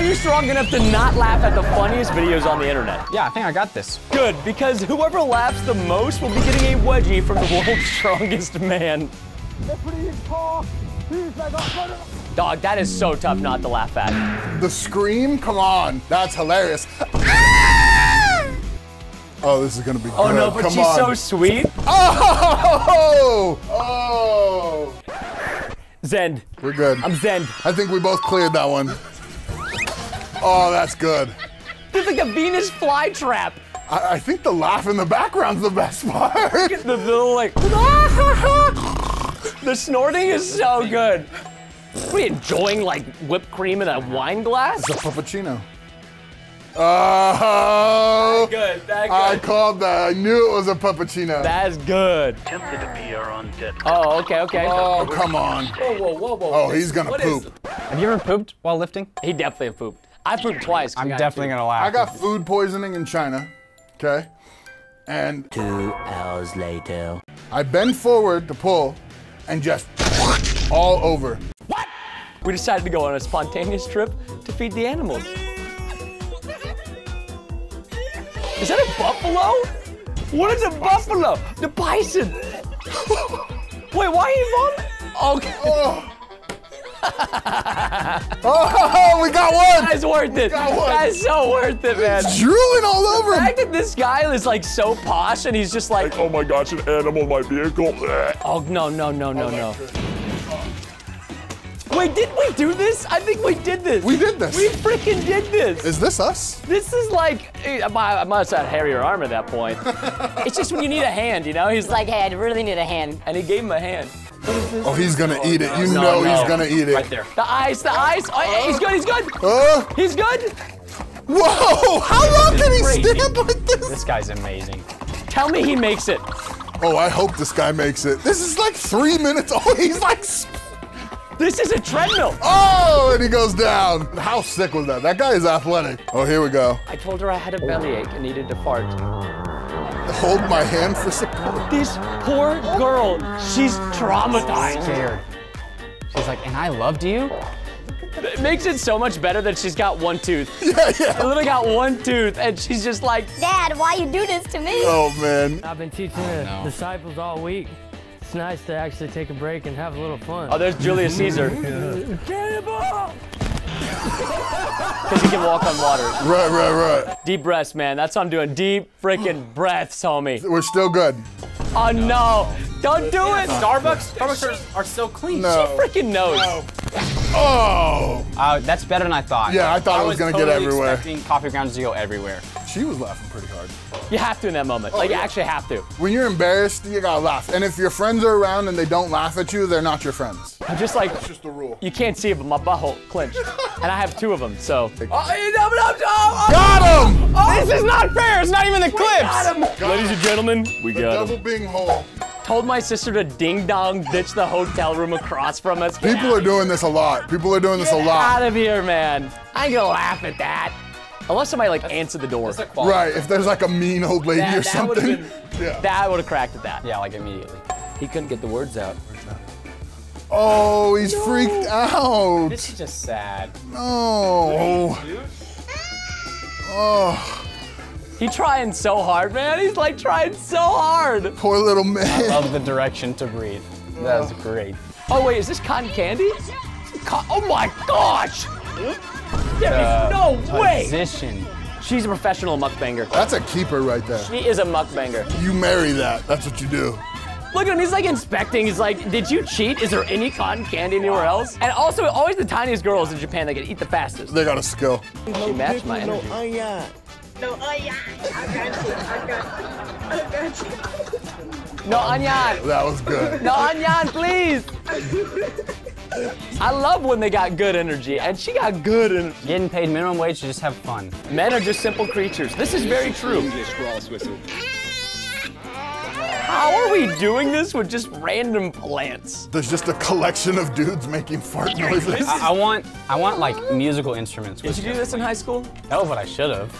Are you strong enough to not laugh at the funniest videos on the internet? Yeah, I think I got this. Good, because whoever laughs the most will be getting a wedgie from the world's strongest man. Dog, that is so tough not to laugh at. The scream? Come on, that's hilarious. Oh, this is gonna be good. Oh no, but come she's on. So sweet. Oh! Oh! Zen. We're good. I'm zen. I think we both cleared that one. Oh, that's good. It's like a Venus flytrap. I think the laugh in the background's the best part. The little like, the snorting is so good. What are you enjoying, like whipped cream in a wine glass? It's a puppuccino. Oh! That's good, that's good. I called that. I knew it was a puppuccino. That's good. Tempted to be our own dead. Oh, okay, okay. Oh, come on. Whoa, whoa, whoa, whoa. Oh, he's gonna poop. Have you ever pooped while lifting? He definitely have pooped. I pooped twice. I'm definitely gonna laugh. I got food poisoning in China, okay? And 2 hours later. I bend forward to pull and just all over. What? We decided to go on a spontaneous trip to feed the animals. Is that a buffalo? What is a buffalo? The bison. Wait, why are you vomiting? Okay. Oh. Oh, we got one. That's worth it. That's so worth it, man. It's drooling all over. The fact that this guy is like so posh and he's just like, oh my gosh, an animal in my vehicle. Oh no, no, no, no, no. Wait, did we do this? I think we did this. We did this. We freaking did this. Is this us? This is like, I must have had hairier arm at that point. It's just when you need a hand, you know? He's like, hey, I really need a hand. And he gave him a hand. Oh, he's gonna eat it. You know he's gonna eat it. Right there. The ice, the ice. Oh, he's good, he's good. He's good. Whoa, how long can he stand like this? This guy's amazing. Tell me he makes it. Oh, I hope this guy makes it. This is like 3 minutes. Oh, he's like. This is a treadmill. Oh, and he goes down. How sick was that? That guy is athletic. Oh, here we go. I told her I had a bellyache and needed to fart. Hold my hand for support. This poor girl, she's traumatized. Scared. She's like, and I loved you? It makes it so much better that she's got one tooth. Yeah, yeah. I literally got one tooth, and she's just like, Dad, why you do this to me? Oh, man. I've been teaching the disciples all week. It's nice to actually take a break and have a little fun. Oh, there's Julius Caesar. Because he can walk on water. Right, right, right. Deep breaths, man. That's what I'm doing. Deep freaking breaths, homie. We're still good. Oh, no. Don't do it. Starbucks are so clean. No. She freaking knows. No. Oh. That's better than I thought. Yeah, I thought it was going to get everywhere. I was expecting coffee grounds to go everywhere. She was laughing pretty hard. You have to in that moment. Oh, like, yeah. You actually have to. When you're embarrassed, you gotta laugh. And if your friends are around and they don't laugh at you, they're not your friends. I'm just like, that's just the rule. You can't see it, but my butthole clenched. And I have two of them, so. Oh, no, no, oh, got him! Oh, this is not fair, it's not even the clips. Got him. Ladies and gentlemen, we got him. Double bing hole. Told my sister to ding dong ditch the hotel room across from us. People are doing this a lot. People are doing this a lot. Get out of here, man. I ain't gonna laugh at that. Unless somebody like answered the door. Right, if there's like a mean old lady or something. That would have cracked at that. Yeah, like immediately. He couldn't get the words out. Oh, he's freaked out. This is just sad. No. Oh. He's trying so hard, man. He's like trying so hard. Poor little man. I love the direction to breathe. That was great. Oh wait, is this cotton candy? Oh my gosh. There is no way! She's a professional mukbanger. That's a keeper right there. She is a mukbanger. You marry that. That's what you do. Look at him. He's like inspecting. He's like, did you cheat? Is there any cotton candy anywhere else? And also, always the tiniest girls in Japan that can eat the fastest. They got a skill. She matched my energy. No, yeah. No, yeah. I got you. No, onion. That was good. No, onion, please. I love when they got good energy, and she got good energy. Getting paid minimum wage to just have fun. Men are just simple creatures. This is very true. How are we doing this with just random plants? There's just a collection of dudes making fart noises. I want like musical instruments. Did you do this in high school? Hell, but I should have.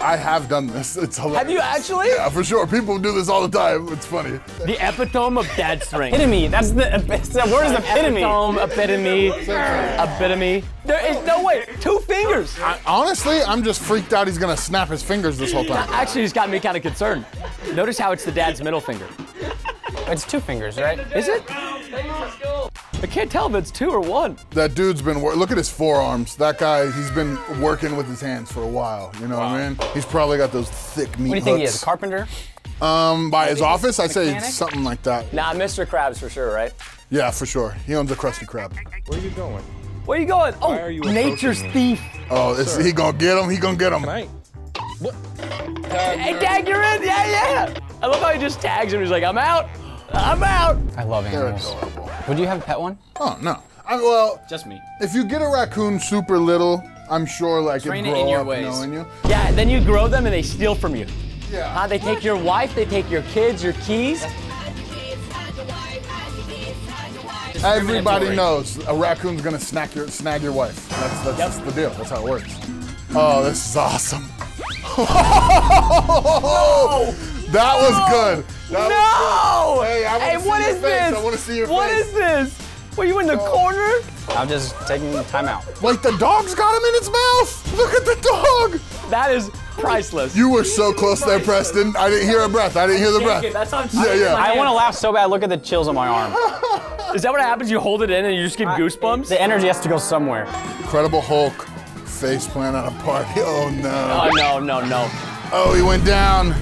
I have done this. It's hilarious. Have you actually? Yeah, for sure. People do this all the time. It's funny. The epitome of dad string. Epitome. That's the word is epitome. Epitome. Epitome. Epitome. There is no way. 2 fingers. Honestly, I'm just freaked out. He's gonna snap his fingers this whole time. Actually, he's got me kind of concerned. Notice how it's the dad's middle finger. It's 2 fingers, right? Is it? I can't tell if it's 2 or 1. That dude's been, look at his forearms. That guy, he's been working with his hands for a while, you know what I mean? He's probably got those thick meat hooks. What do you think he is, a carpenter? By his office, I'd say something like that. Nah, Mr. Krabs for sure, right? Yeah, for sure. He owns a Krusty Krab. Where are you going? Where are you going? Oh, you nature's thief. Oh, is he gonna get him? He gonna get him. Tonight. What? Hey, Tag, you're in, yeah. I love how he just tags him, he's like, I'm out. I'm out. I love animals. Would you have a pet one? Oh, no. Well, just me. If you get a raccoon super little, I'm sure like it'd grow in your up ways. Knowing you. Yeah, then you grow them and they steal from you. Yeah. They take your wife, they take your kids, your keys. Everybody knows a raccoon's gonna snag your wife. That's the deal, that's how it works. Oh, this is awesome. That was good. That no! Was good. Hey, I want to see your face. What is this? Were you in the corner? I'm just taking time out. Like the dog's got him in its mouth. Look at the dog. That is priceless. You were so close there, Preston. I didn't hear a breath. I didn't hear the breath. That's on yeah. I want to laugh so bad. Look at the chills on my arm. Is that what happens? You hold it in and you just get goosebumps? The energy has to go somewhere. Incredible Hulk face plant at a party. Oh no. Oh no. Oh, he went down.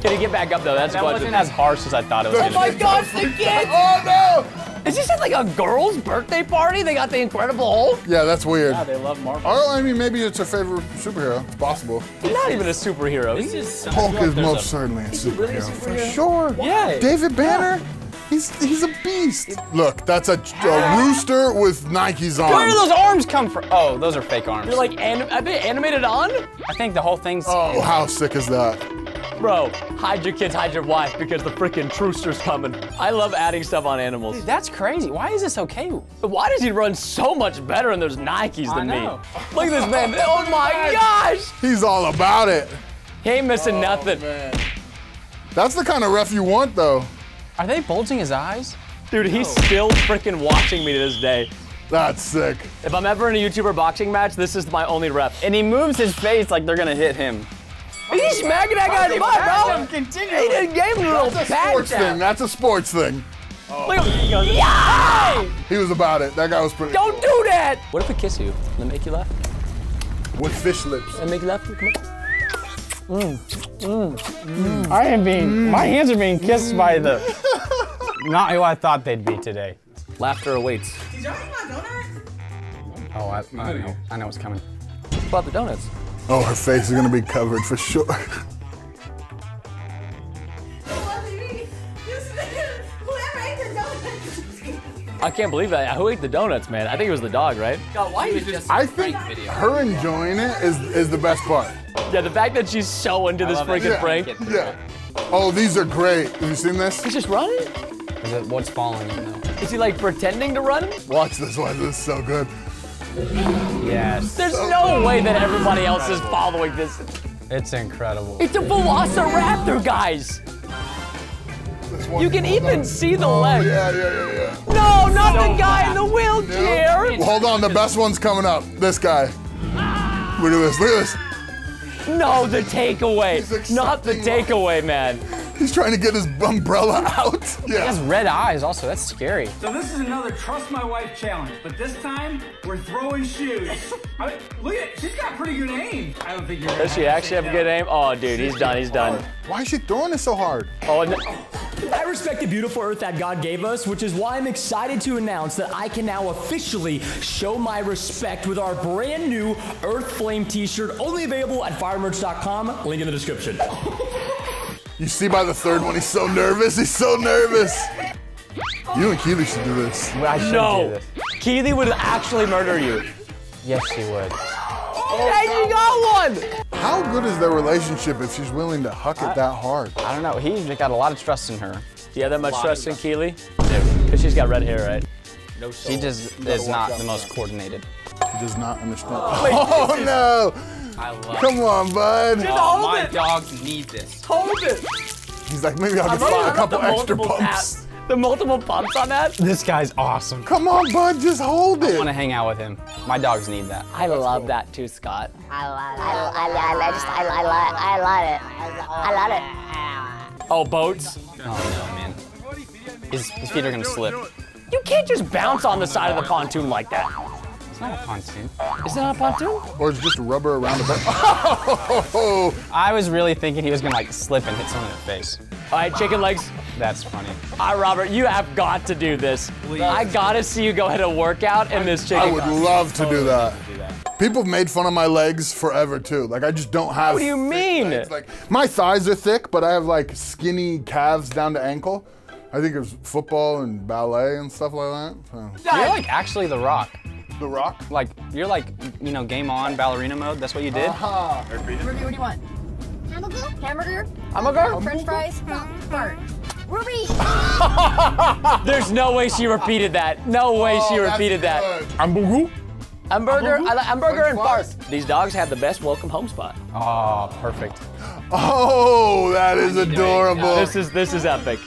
Can he get back up though? That wasn't as harsh as I thought it was. Oh my gosh, the kid! Oh no! Is this at like a girl's birthday party? They got the Incredible Hulk? Yeah, that's weird. Yeah, they love Marvel. Oh, I mean, maybe it's her favorite superhero. It's possible. He's not even a superhero. Hulk is most certainly a superhero. For sure. Yeah. David Banner? He's a beast. Look, that's a rooster with Nikes on. Where do those arms come from? Oh, those are fake arms. They're like, are they animated on? I think the whole thing's. Oh, how sick is that? Bro, hide your kids, hide your wife, because the frickin' trooster's coming. I love adding stuff on animals. Dude, that's crazy. Why is this okay? Why does he run so much better in those Nikes than me? Look at this man. Oh my gosh! He's all about it. He ain't missing nothing. Man. That's the kind of ref you want, though. Are they bulging his eyes? Dude, he's still frickin' watching me to this day. That's sick. If I'm ever in a YouTuber boxing match, this is my only ref. And he moves his face like they're gonna hit him. He's smacking that guy in the butt, bro. He didn't give him a little pat down. That's a sports thing. Yeah! He was about it. That guy was pretty. Don't do that. What if I kiss you? Will it make you laugh? With fish lips. And make you laugh. I am being. My hands are being kissed by the. Not who I thought they'd be today. Laughter awaits. Did y'all think about donuts? Oh, I know. I know what's coming. What about the donuts? Oh, her face is gonna be covered for sure. I can't believe that. Who ate the donuts, man? I think it was the dog, right? God, why is this? I think her enjoying it is the best part. Yeah, the fact that she's so into this freaking prank. Yeah. Oh, these are great. Have you seen this? He's just running? Is it what's following him now? Is he like pretending to run? Watch this one. This is so good. Yes. There's no way that everybody else is following this. It's incredible. It's a velociraptor, guys. You can even see the leg. Yeah. No, not the guy in the wheelchair. Well, hold on, the best one's coming up. This guy. Look at this. No, the takeaway. Not the takeaway, man. He's trying to get his umbrella out. Yeah. He has red eyes also, that's scary. So this is another Trust My Wife challenge, but this time, we're throwing shoes. I mean, look at, she's got pretty good aim. I don't think you're gonna. Does she actually have a good aim? Oh, dude, he's done, he's done. Why is she throwing it so hard? Oh, no. I respect the beautiful earth that God gave us, which is why I'm excited to announce that I can now officially show my respect with our brand new Earth Flame t-shirt, only available at firemerch.com, link in the description. You see by the third one, he's so nervous. He's so nervous. You and Keeley should do this. I shouldn't do this. Keeley would actually murder you. Yes, she would. Oh, hey, you got one! How good is their relationship if she's willing to huck it that hard? I don't know. He's got a lot of trust in her. Do you have that much trust in Keeley? Because she's got red hair, right? No soul. She just is not the most coordinated. She does not understand. Oh, oh no! I love Come on, bud. Just hold my dogs need this. Hold it. He's like, maybe I'll just buy a couple extra pumps. The multiple pumps on that? This guy's awesome. Come on, bud, just hold it. I want to hang out with him. My dogs need that. I love that too, Scott. I love it. Oh, boats? Oh, no, man. His feet are going to slip. You can't just bounce on the side of the pontoon like that. It's not a pontoon. Is it not a pontoon? Or it's just rubber around a boat. Oh. I was really thinking he was going to like slip and hit someone in the face. All right, chicken legs. That's funny. All right, Robert, you have got to do this. Please. I gotta see you go ahead and work out in this chicken. I would love to do that. People have made fun of my legs forever too. Like I just don't have. What do you mean? Legs. Like my thighs are thick, but I have like skinny calves down to ankle. I think it's football and ballet and stuff like that. So. You're like actually The Rock. The Rock? Like you're like game on ballerina mode. That's what you did. Ruby, what do you want? Hamburger. Hamburger. French fries. Fart. Ruby! There's no way she repeated that. No way she repeated that. Hamburger? Hamburger, I like hamburger and fart. These dogs have the best welcome home spot. Oh, perfect. Oh, that is adorable. This is epic.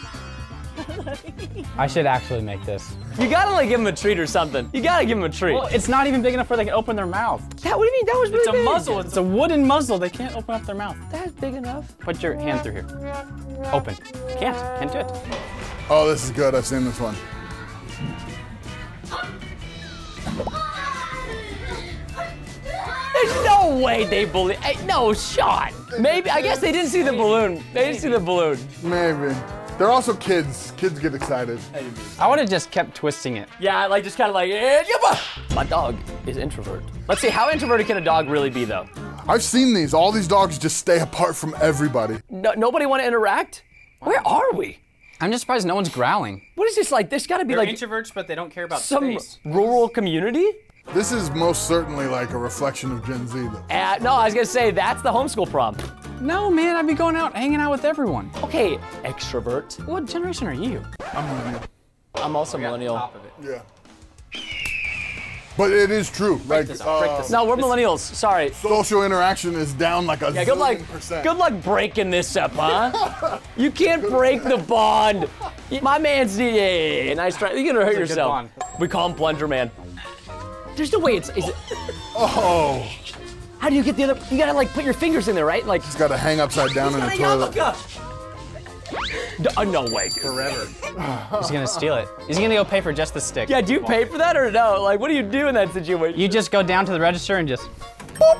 I should actually make this. You gotta like give them a treat or something. You gotta give them a treat. Well, it's not even big enough where they can open their mouth. That, what do you mean? That was really big. It's a muzzle. It's a wooden muzzle. They can't open up their mouth. That's big enough. Put your hand through here. Open. Can't. Can't do it. Oh, this is good. I've seen this one. There's no way they bully. No shot. Maybe. I guess they didn't see the balloon. They didn't see the balloon. Maybe. They're also kids. Kids get excited. I would have just kept twisting it. Yeah, like just kind of like, my dog is introvert. Let's see, how introverted can a dog really be though? I've seen these. All these dogs just stay apart from everybody. No, nobody want to interact? Where are we? I'm just surprised no one's growling. What is this like? There's got to be They're introverts, but they don't care about space. Some rural community? This is most certainly like a reflection of Gen Z though. No, I was gonna say, that's the homeschool prom. No, man, I'd be going out, hanging out with everyone. Okay, extrovert. What generation are you? I'm millennial. I'm also millennial. Top of it. Yeah. But it is true. Like, no, we're millennials. Sorry. Social interaction is down like a zillion percent. Good luck breaking this up, huh? You can't break the bond. My man's nice try. You're gonna hurt yourself. We call him Plunger Man. There's no way it's oh. How do you get the other? You gotta like put your fingers in there, right? Like just gotta hang upside down in the toilet. No way, dude. Forever. He's gonna steal it. He's gonna go pay for just the stick. Yeah, do you pay for that or no? Like, what do you do in that situation? You just go down to the register and just. Boop.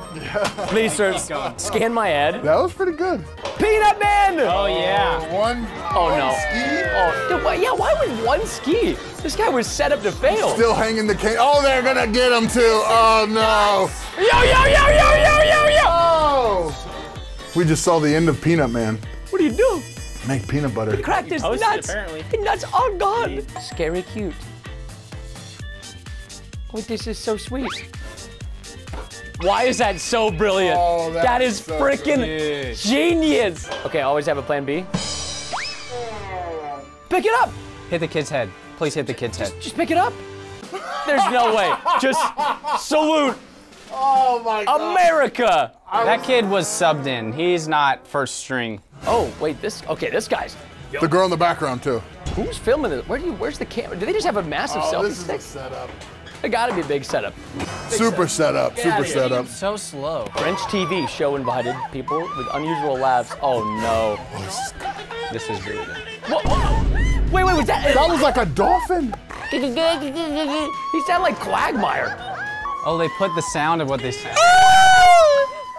Please, sir, scan my ad. That was pretty good. Peanut Man. Oh yeah. One ski. Oh dude, yeah. Why would one ski? This guy was set up to fail. Still hanging the cane. Oh, they're gonna get him too. Oh no. Yo. Oh. We just saw the end of Peanut Man. What do you do? Make peanut butter. He cracked his nuts. Apparently. The nuts are gone. Scary cute. Oh, this is so sweet. Why is that so brilliant? Oh, that is so freaking genius. Okay, I always have a plan B. Pick it up. Hit the kid's head. Please hit the kid's head. Just pick it up. There's no way. Just salute. Oh my God. America. That kid was subbed in. He's not first string. Oh wait, this guy's. Yo. The girl in the background too. Who's filming this? Where's the camera? Do they just have a massive selfie stick? This is a setup. It gotta be a big setup. Super setup. So slow. French TV show invited people with unusual laughs. Oh no. This is really good. Whoa. Wait, was that? That was like a dolphin. He sounded like Quagmire. Oh, they put the sound of what they said.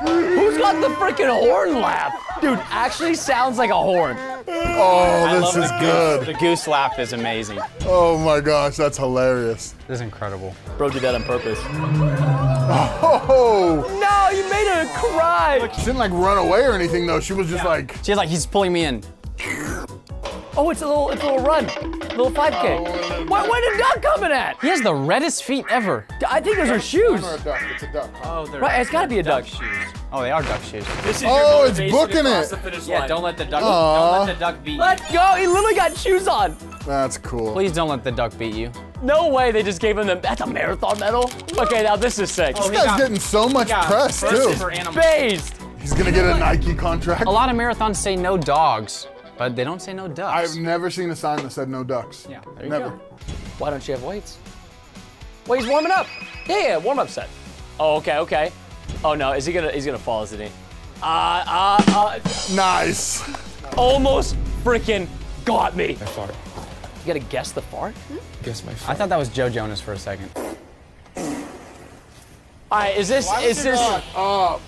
Who's got the freaking horn laugh? Dude, actually sounds like a horn. Oh, this is good. The goose laugh is amazing. Oh my gosh, that's hilarious. This is incredible. Bro did that on purpose. Oh! No, you made her cry. Look, she didn't like run away or anything though. She was just like. She's like, he's pulling me in. Oh, it's a little run. little 5K. What did Duck coming at? He has the reddest feet ever. I think those are shoes. Or a duck. It's a duck. Oh, they're right. It's got to be a duck. Shoes. Oh, they are duck shoes. This is your it's booking it. Yeah, don't let the duck. Don't let the duck beat you. Let's go. He literally got shoes on. That's cool. Please don't let the duck beat you. No way they just gave him the, that's a marathon medal? Okay, now this is sick. Oh, this guy's getting so much press, too. Based. He's gonna get a Nike contract. A lot of marathons say no dogs, but they don't say no ducks. I've never seen a sign that said no ducks. Yeah, never. Why don't you have weights? Well, he's warming up. Yeah, warm-up set. Oh, okay, okay. Oh no, is he gonna, he's gonna fall, isn't he? Nice. Almost freaking got me. I fart. You gotta guess the fart? Guess my fart. I thought that was Joe Jonas for a second. All right, is this?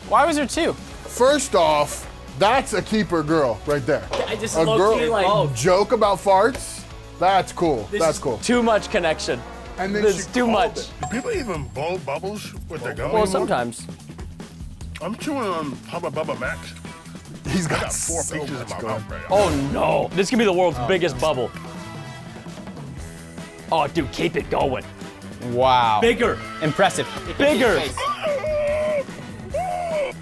Why was there two? First off, that's a keeper girl right there. I just a girl like, joke about farts. That's cool. That's cool. Too much connection. And then it's too much. Do people even blow bubbles with their gum? Well, sometimes. I'm chewing on Hubba Bubba Max. He's got four pieces in my mouth right now. Oh no! This could be the world's biggest bubble. Oh, dude, keep it going. Wow. Bigger. Impressive. Bigger.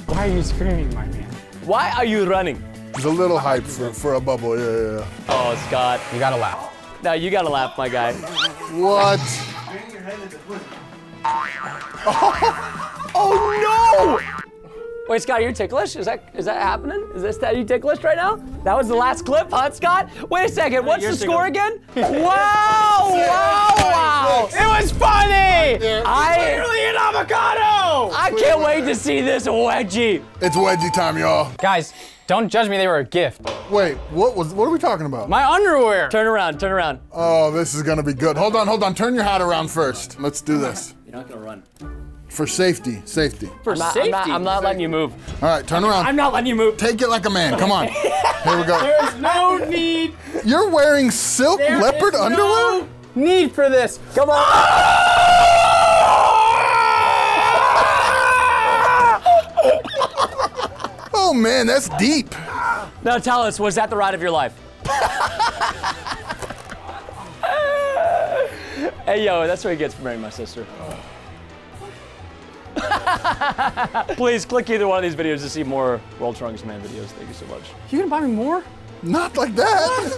Why are you screaming, my man? Why are you running? He's a little hype for a bubble, yeah. Oh, Scott. You gotta laugh. No, you gotta laugh, my guy. What? Oh, no! Wait, Scott, you're ticklish? Is that happening? Is this that you ticklish right now? That was the last clip, huh, Scott? Wait a second, what's the score again? Wow, wow, wow! It was funny! It's literally an avocado! I can't wait to see this wedgie. It's wedgie time, y'all. Guys, don't judge me, they were a gift. Wait, what are we talking about? My underwear! Turn around, turn around. Oh, this is gonna be good. Hold on, hold on, turn your hat around first. Let's do this. You're not gonna run. For safety, safety. For safety? I'm not letting you move. All right, turn around. I'm not letting you move. Take it like a man, come on. Here we go. There's no need. You're wearing silk leopard underwear? No need for this. Come on. Oh man, that's deep. Now tell us, was that the ride of your life? Hey yo, that's what he gets for marrying my sister. Please click either one of these videos to see more World Strongest Man videos. Thank you so much. You gonna buy me more? Not like that.